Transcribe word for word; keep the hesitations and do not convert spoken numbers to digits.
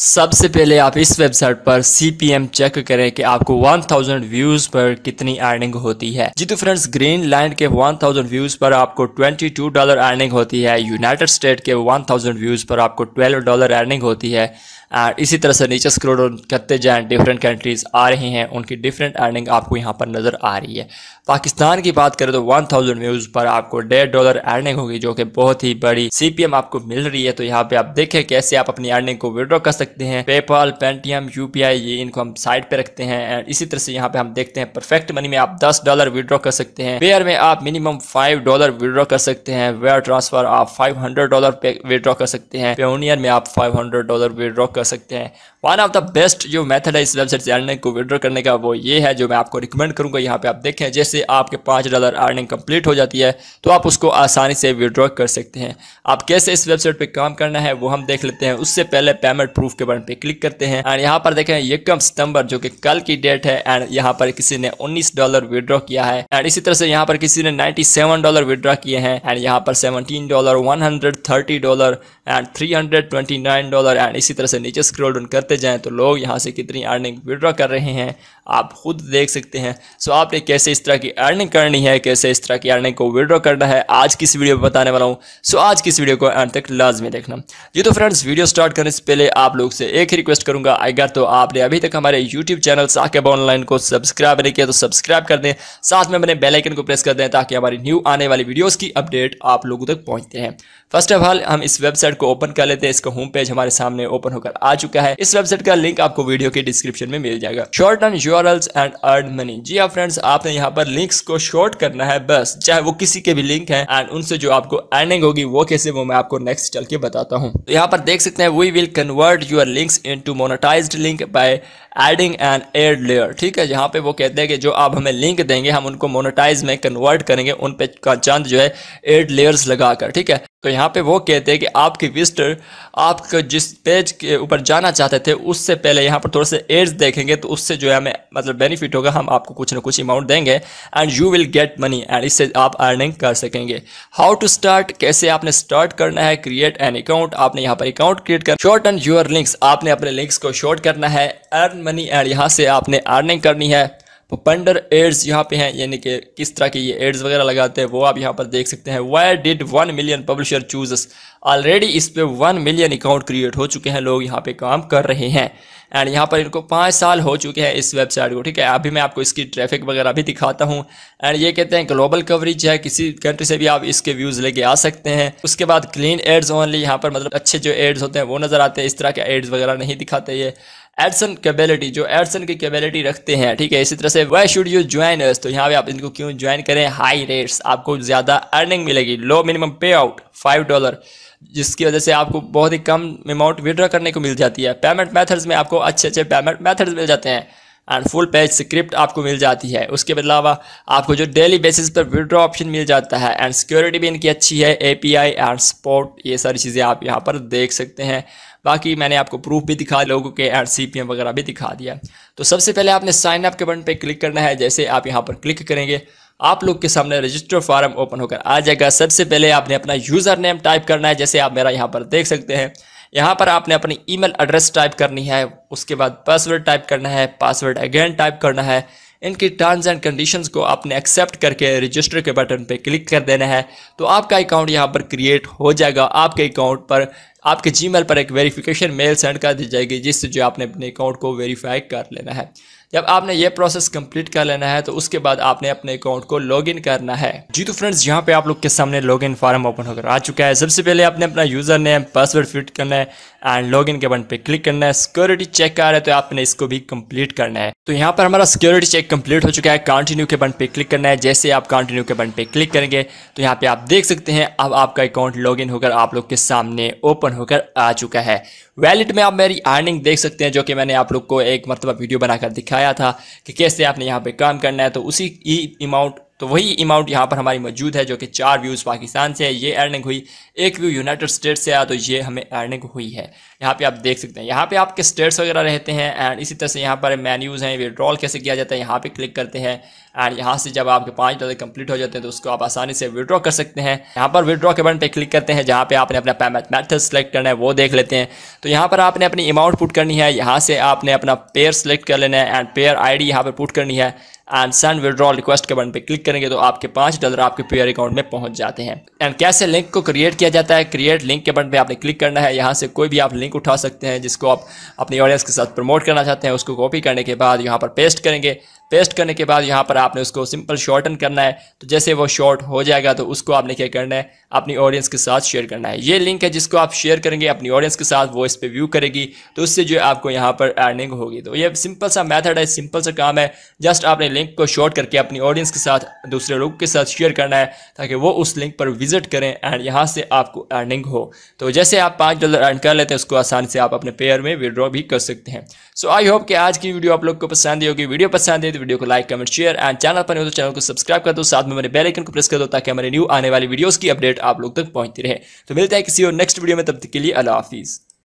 सबसे पहले आप इस वेबसाइट पर सी पी एम चेक करें कि आपको एक हज़ार व्यूज पर कितनी अर्निंग होती है। जी तो फ्रेंड्स, ग्रीन लैंड के एक हज़ार व्यूज पर आपको बाईस डॉलर अर्निंग होती है, यूनाइटेड स्टेट के एक हज़ार व्यूज पर आपको बारह डॉलर अर्निंग होती है। एंड इसी तरह से नीचे स्क्रॉल करते जाएं, डिफरेंट कंट्रीज आ रही हैं, उनकी डिफरेंट अर्निंग आपको यहाँ पर नज़र आ रही है। पाकिस्तान की बात करें तो एक हज़ार व्यूज़ पर आपको डेढ़ डॉलर अर्निंग होगी, जो कि बहुत ही बड़ी सी पी एम आपको मिल रही है। तो यहाँ पे आप देखें कैसे आप अपनी अर्निंग को विड्रॉ कर सकते हैं। PayPal, Paytm, U P I, ये इनको हम साइड पे रखते हैं। एंड इसी तरह से यहाँ पे हम देखते हैं परफेक्ट मनी में आप दस डॉलर विड्रॉ कर सकते हैं, पेयर में आप मिनिमम फाइव डॉलर विड्रॉ कर सकते हैं, वेयर ट्रांसफर आप फाइव हंड्रेड डॉलर विड्रॉ कर सकते हैं, पेओनियर में आप फाइव हंड्रेड डॉलर विड्रॉ कर सकते हैं। वन ऑफ द बेस्ट जो मेथड है इस वेबसाइट से अर्निंग को विड्रॉ करने का वो ये है जो मैं आपको रिकमेंड करूंगा। यहाँ पे आप देखें जैसे आपके पाँच डॉलर अर्निंग कंप्लीट हो जाती है तो आप उसको आसानी से विड्रॉ कर सकते हैं। आप कैसे इस वेबसाइट पे काम करना है वो हम देख लेते हैं। उससे पहले पेमेंट प्रूफ के बटन पे क्लिक करते हैं एंड यहाँ पर देखें यकम सितंबर जो कि कल की डेट है एंड यहाँ पर किसी ने उन्नीस डॉलर विड्रॉ किया है एंड इसी तरह से यहाँ पर किसी ने नाइन्टी सेवन डॉलर विड्रॉ किए हैं एंड यहाँ पर seventeen dollar one hundred thirty dollar and three hundred twenty nine dollar and इसी तरह से नीचे स्क्रॉल डाउन करते जाएं तो लोग यहां से कितनी अर्निंग विड्रॉ कर रहे हैं आप खुद देख सकते हैं। सो आपने कैसे इस तरह की अर्निंग करनी है, कैसे इस तरह की अर्निंग को विड्रॉ करना है, आज की इस वीडियो में बताने वाला हूं। सो आज की इस वीडियो को अंत तक लाजमी देखना। जी तो फ्रेंड्स, वीडियो स्टार्ट करने से पहले आप लोग से एक ही रिक्वेस्ट करूंगा, अगर तो आपने अभी तक हमारे यूट्यूब चैनल साकिब ऑनलाइन को सब्सक्राइब नहीं किया तो सब्सक्राइब कर दें, साथ में अपने बेल आइकन को प्रेस कर दें ताकि हमारी न्यू आने वाली वीडियोज़ की अपडेट आप लोगों तक पहुँचते हैं। फर्स्ट ऑफ ऑल हम इस वेबसाइट को ओपन कर लेते हैं। इसका होम पेज हमारे सामने ओपन होकर आ चुका है। इस वेबसाइट का लिंक आपको वीडियो के डिस्क्रिप्शन में मिल जाएगा। Shorten URLs and earn money. जी हाँ फ्रेंड्स, आपने यहाँ पर लिंक्स को शॉर्ट करना है बस, चाहे वो किसी के भी लिंक है एंड उनसे जो आपको अर्निंग होगी वो कैसे वो मैं आपको नेक्स्ट चल के बताता हूँ। तो यहाँ पर देख सकते हैं we will convert your links into monetized link by adding and ad layer. ठीक है, यहाँ पे वो कहते हैं कि जो आप हमें लिंक देंगे हम उनको मोनेटाइज में कन्वर्ट करेंगे, उन पे चंद जो है एड लेयर्स लगाकर। ठीक है, तो यहाँ पे वो कहते हैं कि आपके विजिटर आपको जिस पेज के ऊपर जाना चाहते थे उससे पहले यहाँ पर थोड़े से एड्स देखेंगे तो उससे जो है हमें मतलब बेनिफिट होगा, हम आपको कुछ ना कुछ अमाउंट देंगे and you will get money and इससे आप अर्निंग कर सकेंगे। हाउ टू स्टार्ट, कैसे आपने स्टार्ट करना है। क्रिएट एन अकाउंट, आपने यहाँ पर अकाउंट क्रिएट कर। शॉर्ट एंड यूर लिंक्स, आपने अपने लिंक्स को शॉर्ट करना है। अर्न मनी एंड यहाँ से आपने अर्निंग करनी है। पंडर एड्स यहाँ पे हैं, यानी कि किस तरह के ये एड्स वगैरह लगाते हैं वो आप यहाँ पर देख सकते हैं। Why did one million publisher choose, already इस पे वन मिलियन अकाउंट क्रिएट हो चुके हैं, लोग यहाँ पे काम कर रहे हैं एंड यहाँ पर इनको पाँच साल हो चुके हैं इस वेबसाइट को। ठीक है, अभी मैं आपको इसकी ट्रैफिक वगैरह भी दिखाता हूँ एंड ये कहते हैं ग्लोबल कवरेज है, किसी कंट्री से भी आप इसके व्यूज़ लेके आ सकते हैं। उसके बाद क्लीन एड्स ओनली, यहाँ पर मतलब अच्छे जो एड्स होते हैं वो नज़र आते हैं, इस तरह के एड्स वगैरह नहीं दिखाते। ये एडसन कैपेबिलिटी, जो एडसन की कैपेबिलिटी रखते हैं। ठीक है, इसी तरह से why should you join us, तो यहाँ पे आप इनको क्यों ज्वाइन करें। हाई रेट्स, आपको ज़्यादा अर्निंग मिलेगी। Low minimum payout five dollar, जिसकी वजह से आपको बहुत ही कम अमाउंट विड्रॉ करने को मिल जाती है। पेमेंट मेथड्स में आपको अच्छे अच्छे पेमेंट मेथड्स मिल जाते हैं एंड फुल पेज स्क्रिप्ट आपको मिल जाती है। उसके अलावा आपको जो डेली बेसिस पर विड्रॉ ऑप्शन मिल जाता है एंड सिक्योरिटी भी इनकी अच्छी है, A P I and support, ये सारी चीज़ें आप यहाँ पर देख सकते हैं। बाकी मैंने आपको प्रूफ भी दिखा, लोगों के एंड सी पी एम वगैरह भी दिखा दिया। तो सबसे पहले आपने साइन अप के बटन पे क्लिक करना है। जैसे आप यहाँ पर क्लिक करेंगे आप लोग के सामने रजिस्टर फॉर्म ओपन होकर आ जाएगा। सबसे पहले आपने अपना यूज़र नेम टाइप करना है, जैसे आप मेरा यहाँ पर देख सकते हैं। यहाँ पर आपने अपनी ईमेल एड्रेस टाइप करनी है, उसके बाद पासवर्ड टाइप करना है, पासवर्ड अगेन टाइप करना है। इनकी टर्म्स एंड कंडीशंस को आपने एक्सेप्ट करके रजिस्टर के बटन पे क्लिक कर देना है। तो आपका अकाउंट यहाँ पर क्रिएट हो जाएगा। आपके अकाउंट पर आपके जीमेल पर एक वेरिफिकेशन मेल सेंड कर दी जाएगी, जिससे जो आपने अपने अकाउंट को वेरीफाई कर लेना है। जब आपने ये प्रोसेस कंप्लीट कर लेना है तो उसके बाद आपने अपने अकाउंट को लॉगिन करना है। जी तो फ्रेंड्स, यहाँ पे आप लोग के सामने लॉगिन फॉर्म ओपन होकर आ चुका है। सबसे पहले आपने अपना यूज़र नेम पासवर्ड फिट करना है एंड लॉगिन के बटन पे क्लिक करना है। सिक्योरिटी चेक कर रहा है तो आपने इसको भी कंप्लीट करना है। तो यहाँ पर हमारा सिक्योरिटी चेक कंप्लीट हो चुका है। कंटिन्यू के बटन पे क्लिक करना है। जैसे आप कंटिन्यू के बटन पे क्लिक करेंगे तो यहाँ पे आप देख सकते हैं अब आपका अकाउंट लॉगिन होकर आप लोग के सामने ओपन होकर आ चुका है। वैलेट में आप मेरी अर्निंग देख सकते हैं, जो कि मैंने आप लोग को एक मरतबा वीडियो बनाकर दिखाया था कि कैसे आपने यहाँ पे काम करना है। तो उसी ई अमाउंट तो वही अमाउंट यहाँ पर हमारी मौजूद है, जो कि चार व्यूज़ पाकिस्तान से है, ये अर्निंग हुई, एक व्यू यूनाइटेड स्टेट्स से आया, तो ये हमें अर्निंग हुई है। यहाँ पे आप देख सकते हैं, यहाँ पे आपके स्टेट्स वगैरह रहते हैं। एंड इसी तरह से यहाँ पर मेन्यूज़ हैं, विड्रॉल कैसे किया जाता है यहाँ पे क्लिक करते हैं। एंड यहाँ से जब आपके पाँच डॉलर कंप्लीट हो जाते हैं तो उसको आप आसानी से विड्रॉ कर सकते हैं। यहाँ पर विड्रॉ के बटन पे क्लिक करते हैं, जहाँ पे आपने अपना पेमेंट मेथड सेलेक्ट करना है वो देख लेते हैं। तो यहाँ पर आपने अपनी अमाउंट पुट करनी है, यहाँ से आपने अपना पेयर सेलेक्ट कर लेना है एंड पेयर आई डी यहाँ पर पुट करनी है एंड सेंड विड्रॉल रिक्वेस्ट के बटन पे क्लिक करेंगे तो आपके पाँच डॉलर आपके पेयर अकाउंट में पहुंच जाते हैं। एंड कैसे लिंक को क्रिएट किया जाता है, क्रिएट लिंक के बटन पे आपने क्लिक करना है। यहाँ से कोई भी आप लिंक उठा सकते हैं जिसको आप अपनी ऑडियंस के साथ प्रमोट करना चाहते हैं, उसको कॉपी करने के बाद यहाँ पर पेस्ट करेंगे। पेस्ट करने के बाद यहाँ पर आपने उसको सिंपल शॉर्टन करना है, तो जैसे वो शॉर्ट हो जाएगा तो उसको आपने क्या करना है, अपनी ऑडियंस के साथ शेयर करना है। ये लिंक है जिसको आप शेयर करेंगे अपनी ऑडियंस के साथ, वो इस पर व्यू करेगी तो उससे जो आपको यहाँ पर अर्निंग होगी। तो ये सिंपल सा मेथड है, सिंपल सा काम है। जस्ट आपने लिंक को शॉर्ट करके अपनी ऑडियंस के साथ, दूसरे लोग के साथ शेयर करना है ताकि वो उस लिंक पर विजिट करें एंड यहाँ से आपको अर्निंग हो। तो जैसे आप पाँच डॉलर अर्न कर लेते हैं उसको आसानी से आप अपने पेयर में विड्रॉ भी कर सकते हैं। सो आई होप कि आज की वीडियो आप लोग को पसंद आई होगी। वीडियो पसंद आई वीडियो को like comment share and channel पर नहीं हो तो चैनल को सब्सक्राइब कर दो, साथ में मेरे बेल आइकन को प्रेस कर दो ताकि हमारे न्यू आने वाली वीडियोस की अपडेट आप लोग तक पहुंचती रहे। तो मिलता है किसी और नेक्स्ट वीडियो में, तब तक के लिए अल्लाह हाफिज़।